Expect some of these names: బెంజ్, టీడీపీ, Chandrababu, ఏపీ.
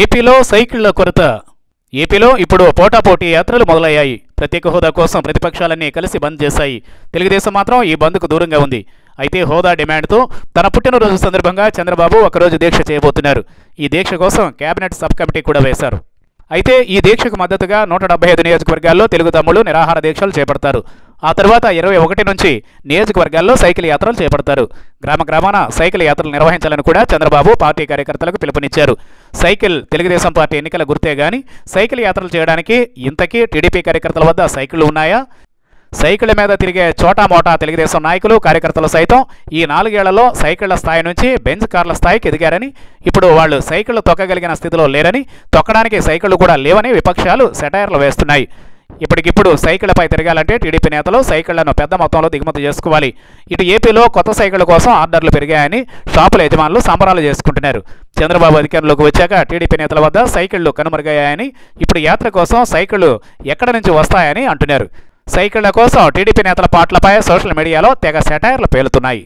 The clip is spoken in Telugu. ఏపీలో సైకిళ్ల కొరత. ఏపీలో ఇప్పుడు పోటాపోటీ యాత్రలు మొదలయ్యాయి. ప్రత్యేక హోదా కోసం ప్రతిపక్షాలన్నీ కలిసి బంద్ చేశాయి. తెలుగుదేశం మాత్రం ఈ బంద్కు దూరంగా ఉంది. అయితే హోదా డిమాండ్తో తన పుట్టినరోజు సందర్భంగా చంద్రబాబు ఒకరోజు దీక్ష చేయబోతున్నారు. ఈ దీక్ష కోసం కేబినెట్ సబ్ కమిటీ కూడా వేశారు. అయితే ఈ దీక్షకు మద్దతుగా 175 నియోజకవర్గాల్లో తెలుగు తమ్ముళ్లు నిరాహార దీక్షలు చేపడతారు. ఆ తర్వాత 21 నుంచి నియోజకవర్గాల్లో సైకిల్ యాత్రలు చేపడతారు. గ్రామ గ్రామాన సైకిల్ యాత్రలు నిర్వహించాలని కూడా చంద్రబాబు పార్టీ కార్యకర్తలకు పిలుపునిచ్చారు. సైకిల్ తెలుగుదేశం పార్టీ ఎన్నికల గుర్తే గాని సైకిల్ యాత్రలు చేయడానికి ఇంతకీ టీడీపీ కార్యకర్తల వద్ద సైకిళ్లు ఉన్నాయా? సైకిళ్ల మీద తిరిగే చోటామోటా తెలుగుదేశం నాయకులు కార్యకర్తలు సైతం ఈ 4 ఏళ్లలో సైకిళ్ల స్థాయి నుంచి బెంజ్ కార్ల స్థాయికి ఎదిగారని, ఇప్పుడు వాళ్ళు సైకిళ్లు తొక్కగలిగిన స్థితిలో లేరని, తొక్కడానికి సైకిళ్లు కూడా లేవని విపక్షాలు సెటైర్లు వేస్తున్నాయి. ఇప్పటికిప్పుడు సైకిళ్లపై తిరగాలంటే టీడీపీ నేతలు సైకిళ్లను పెద్ద మొత్తంలో దిగుమతి చేసుకోవాలి. ఇటు ఏపీలో కొత్త సైకిళ్ల కోసం ఆర్డర్లు పెరిగాయని షాపుల యజమానులు సంబరాలు చేసుకుంటున్నారు. చంద్రబాబు అధికారంలోకి వచ్చాక టీడీపీ నేతల వద్ద సైకిళ్లు కనుమరుగయ్యాయని, ఇప్పుడు యాత్ర కోసం సైకిళ్లు ఎక్కడి నుంచి వస్తాయని అంటున్నారు. సైకిళ్ల కోసం టీడీపీ నేతల పాటలపై సోషల్ మీడియాలో తెగ సెటైర్లు పేలుతున్నాయి.